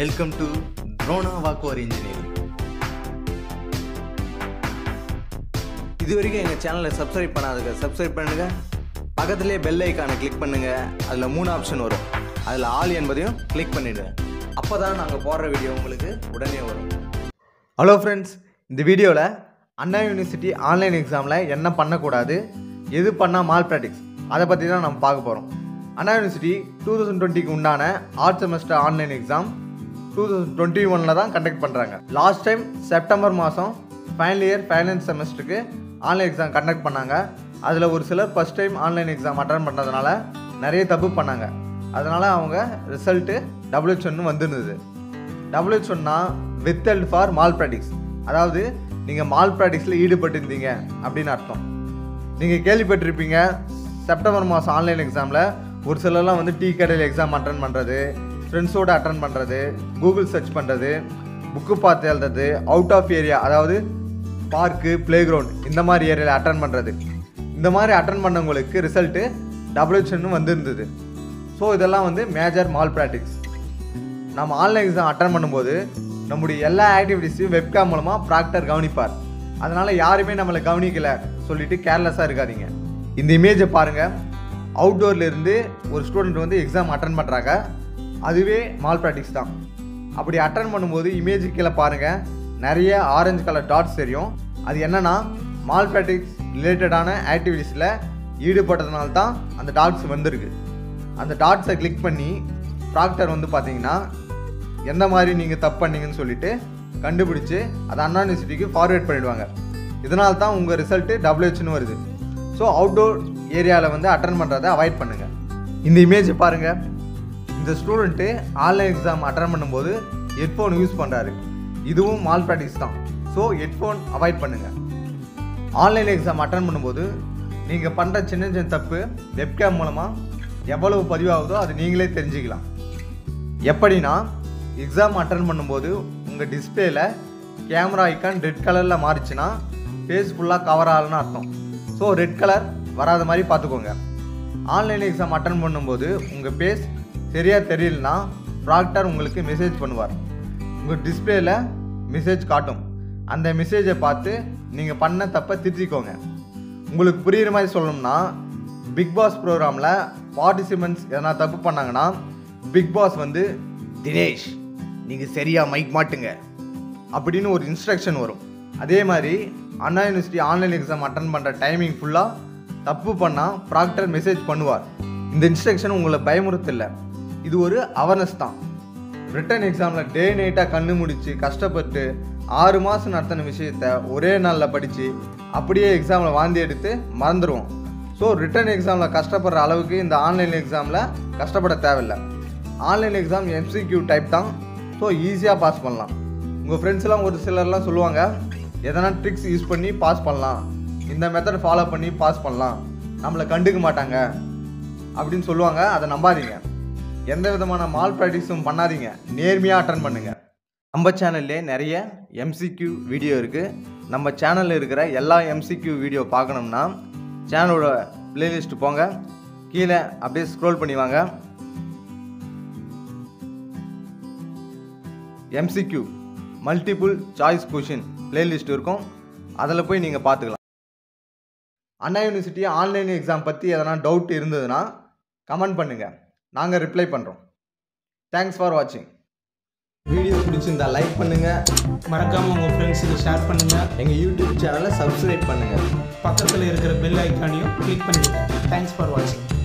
Welcome to Drona Walkover Engineering. இதுவரைக்கும் எங்க சேனலை சப்ஸ்கிரைப் பண்ணுங்க. பக்கத்திலே பெல் ஐகானை கிளிக் பண்ணுங்க. அதுல மூணு ஆப்ஷன் வரும். அதுல ஆல் என்பதையும் கிளிக் பண்ணிடுங்க. அப்பதான் நாங்க போடுற வீடியோ உங்களுக்கு உடனே வரும். ஹலோ फ्रेंड्स, இந்த வீடியோல அண்ணா யூனிவர்சிட்டி ஆன்லைன் எக்ஸாம்ல என்ன பண்ண கூடாது, எது பண்ணா மால் பிராக்டிக்ஸ், அதை பற்றி தான் நம்ம பார்க்க போகிறோம். அண்ணா யூனிவர்சிட்டி 2020க்கு உண்டான ஆர்ட் செமஸ்டர் ஆன்லைன் எக்ஸாம் 2021 தான் கண்டக்ட் பண்ணுறாங்க. லாஸ்ட் டைம் செப்டம்பர் மாதம் ஃபைனல் இயர் ஃபைனல் செமஸ்டருக்கு ஆன்லைன் எக்ஸாம் கண்டக்ட் பண்ணாங்க. அதில் ஒரு சிலர் first time online exam attend பண்ணுறதுனால நிறைய தப்பு பண்ணாங்க. அதனால் அவங்க ரிசல்ட்டு WHO வந்துருந்தது. WHO withheld for malpractice, அதாவது நீங்கள் மால் பிராக்டிக்ஸில் ஈடுபட்டிருந்தீங்க அப்படின்னு அர்த்தம். நீங்கள் கேள்விப்பட்டிருப்பீங்க, செப்டம்பர் மாதம் ஆன்லைன் எக்ஸாமில் ஒரு சிலர்லாம் டீ கடையில் எக்ஸாம் அட்டன் பண்ணுறது, ஃப்ரெண்ட்ஸோடு அட்டன் பண்ணுறது, கூகுள் சர்ச் பண்ணுறது, புக்கு பார்த்து எழுதுறது, அவுட் ஆஃப் ஏரியா, அதாவது பார்க்கு, ப்ளே கிரவுண்ட், இந்த மாதிரி ஏரியாவில் அட்டன் பண்ணுறது. இந்த மாதிரி அட்டன் பண்ணவங்களுக்கு ரிசல்ட்டு WHO வந்துருந்தது. ஸோ இதெல்லாம் மேஜர் மால் பிராக்டிக்ஸ். நம்ம ஆன்லைன் எக்ஸாம் அட்டன் பண்ணும்போது நம்முடைய எல்லா ஆக்டிவிட்டீஸையும் வெப்காம் மூலமாக ப்ராக்டர் கவனிப்பார். அதனால் யாருமே நம்மளை கவனிக்கலை சொல்லிவிட்டு கேர்லெஸ்ஸாக இருக்காதீங்க. இந்த இமேஜை பாருங்கள், அவுட்டோர்லேருந்து ஒரு ஸ்டூடெண்ட் எக்ஸாம் அட்டன் பண்ணுறாங்க. அதுவே மால் பிராக்டிக்ஸ் தான். அப்படி அட்டன் பண்ணும்போது இமேஜு கீழே பாருங்கள், நிறைய ஆரஞ்சு கலர் டாட்ஸ் தெரியும். அது என்னென்னா மால் பிராக்டிக்ஸ் ரிலேட்டடான ஆக்டிவிட்டீஸில் ஈடுபட்டதுனால தான் அந்த டாட்ஸ் வந்திருக்கு. அந்த டாட்ஸை கிளிக் பண்ணி ப்ராக்டர் பார்த்தீங்கன்னா எந்த மாதிரி நீங்கள் தப்பு பண்ணீங்கன்னு சொல்லிவிட்டு கண்டுபிடிச்சி அதை அண்ணா யூனிவர்சிட்டிக்கு ஃபார்வேர்ட் பண்ணிவிடுவாங்க. இதனால் தான் உங்கள் ரிசல்ட்டு WHO வருது. ஸோ அவுட்டோர் ஏரியாவில் அட்டன் பண்ணுறதை அவாய்ட் பண்ணுங்கள். இந்த இமேஜ் பாருங்கள், இந்த ஸ்டூடெண்ட்டு ஆன்லைன் எக்ஸாம் அட்டன் பண்ணும்போது ஹெட்ஃபோன் யூஸ் பண்ணுறாரு. இதுவும் மால் பிராக்டிக்ஸ் தான். ஸோ ஹெட்ஃபோன் அவாய்ட் பண்ணுங்கள். ஆன்லைன் எக்ஸாம் அட்டன் பண்ணும்போது நீங்கள் பண்ணுற சின்ன தப்பு வெப்கேம் மூலமாக எவ்வளவு பதிவாகுதோ அது நீங்களே தெரிஞ்சுக்கலாம். எப்படின்னா, எக்ஸாம் அட்டன் பண்ணும்போது உங்கள் டிஸ்பிளேயில் கேமரா ஐக்கான் ரெட் கலரில் மாறிச்சுன்னா ஃபேஸ் ஃபுல்லாக கவர் ஆகலன்னு அர்த்தம். ஸோ ரெட் கலர் வராத மாதிரி பார்த்துக்கோங்க. ஆன்லைன் எக்ஸாம் அட்டன் பண்ணும்போது உங்கள் ஃபேஸ் சரியாக தெரியலனா ப்ராக்டர் உங்களுக்கு மெசேஜ் பண்ணுவார். உங்கள் டிஸ்பிளேயில் மெசேஜ் காட்டும். அந்த மெசேஜை பார்த்து நீங்கள் பண்ண தப்பை திருத்திக்கோங்க. உங்களுக்கு புரிகிற மாதிரி சொல்லணும்னா, பிக் பாஸ் ப்ரோக்ராமில் பார்ட்டிசிபெண்ட்ஸ் எதனா தப்பு பண்ணாங்கன்னா பிக் பாஸ் தினேஷ் நீங்கள் சரியாக மைக் மாட்டுங்க அப்படின்னு ஒரு இன்ஸ்ட்ரக்ஷன் வரும். அதே மாதிரி Anna university online exam attend பண்ணுற டைமிங் ஃபுல்லாக தப்பு பண்ணால் ப்ராக்டர் மெசேஜ் பண்ணுவார். இந்த இன்ஸ்ட்ரக்ஷன் உங்களை பயமுறுத்தலை, இது ஒரு அவேர்னஸ் தான். ரிட்டன் எக்ஸாமில் டே நைட்டாக கண்ணு முடித்து கஷ்டப்பட்டு 6 மாதம் நடத்தின விஷயத்தை ஒரே நாளில் படித்து அப்படியே எக்ஸாமில் வாந்தி எடுத்து மறந்துடுவோம். ஸோ ரிட்டன் எக்ஸாமில் கஷ்டப்படுற அளவுக்கு இந்த ஆன்லைன் எக்ஸாமில் கஷ்டப்பட தேவையில்லை. ஆன்லைன் எக்ஸாம் MCQ டைப் தான். ஸோ ஈஸியாக பாஸ் பண்ணலாம். உங்கள் ஃப்ரெண்ட்ஸ்லாம் ஒரு சிலர்லாம் சொல்லுவாங்க, எதனா ட்ரிக்ஸ் யூஸ் பண்ணி பாஸ் பண்ணலாம், இந்த மெத்தட் ஃபாலோ பண்ணி பாஸ் பண்ணலாம், நம்மளை கண்டுக்க மாட்டாங்க அப்படின்னு சொல்லுவாங்க. அதை நம்பாதீங்க. எந்த விதமான மால் பிராக்டிக்ஸும் பண்ணாதீங்க. நேர்மையாக அட்டன் பண்ணுங்கள். நம்ம சேனல்லே நிறைய MCQ வீடியோ இருக்குது. நம்ம சேனலில் இருக்கிற எல்லா MCQ வீடியோ பார்க்கணும்னா சேனலோட பிளேலிஸ்ட்டு போங்க, கீழே அப்படியே ஸ்க்ரோல் பண்ணி வாங்க. MCQ multiple choice question playlist இருக்கும். அதில் போய் நீங்கள் பார்த்துக்கலாம். அண்ணா யூனிவர்சிட்டி ஆன்லைன் எக்ஸாம் பற்றி எதனா டவுட் இருந்ததுன்னா கமெண்ட் பண்ணுங்கள், நாங்கள் ரிப்ளை பண்ணுறோம். தேங்க்ஸ் ஃபார் வாட்சிங். வீடியோ பிடிச்சிருந்தால் லைக் பண்ணுங்கள், மறக்காமல் உங்கள் ஃப்ரெண்ட்ஸுக்கு ஷேர் பண்ணுங்கள், எங்கள் YouTube சேனலை சப்ஸ்கிரைப் பண்ணுங்கள், பக்கத்தில் இருக்கிற பெல் ஐக்கானையும் கிளிக் பண்ணுங்கள். தேங்க்ஸ் ஃபார் வாட்சிங்.